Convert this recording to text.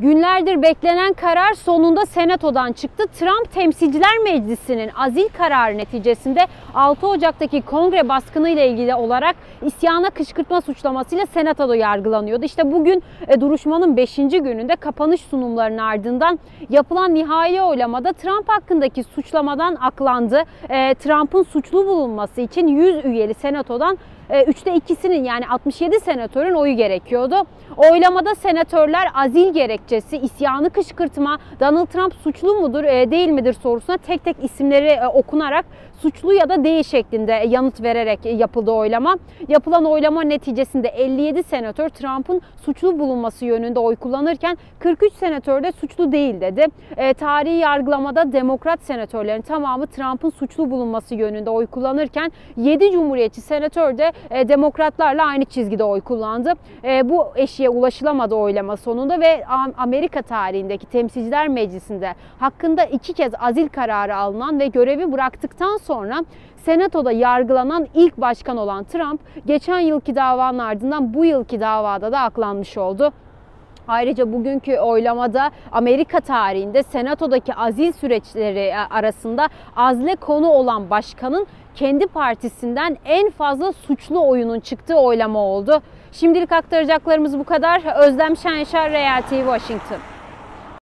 Günlerdir beklenen karar sonunda Senato'dan çıktı. Trump Temsilciler Meclisi'nin azil kararı neticesinde 6 Ocak'taki kongre baskınıyla ilgili olarak isyana kışkırtma suçlamasıyla Senato'da yargılanıyordu. İşte bugün duruşmanın 5. gününde kapanış sunumlarının ardından yapılan nihai oylamada Trump hakkındaki suçlamadan aklandı. Trump'ın suçlu bulunması için 100 üyeli Senato'dan 3'te 2'sinin yani 67 senatörün oyu gerekiyordu. Oylamada senatörler azil gerekçesi, isyanı kışkırtma, Donald Trump suçlu mudur değil midir sorusuna tek tek isimleri okunarak suçlu ya da değil şeklinde yanıt vererek yapıldı oylama. Yapılan oylama neticesinde 57 senatör Trump'ın suçlu bulunması yönünde oy kullanırken 43 senatör de suçlu değil dedi. Tarihi yargılamada demokrat senatörlerin tamamı Trump'ın suçlu bulunması yönünde oy kullanırken 7 cumhuriyetçi senatör de demokratlarla aynı çizgide oy kullandı. Bu eşiğe ulaşılamadı oylama sonunda ve Amerika tarihindeki Temsilciler Meclisi'nde hakkında 2 kez azil kararı alınan ve görevi bıraktıktan sonra Senato'da yargılanan ilk başkan olan Trump, geçen yılki davanın ardından bu yılki davada da aklanmış oldu. Ayrıca bugünkü oylamada Amerika tarihinde Senato'daki azil süreçleri arasında azle konu olan başkanın kendi partisinden en fazla suçlu oyunun çıktığı oylama oldu. Şimdilik aktaracaklarımız bu kadar. Özlem Şenşar, REAL TV, Washington.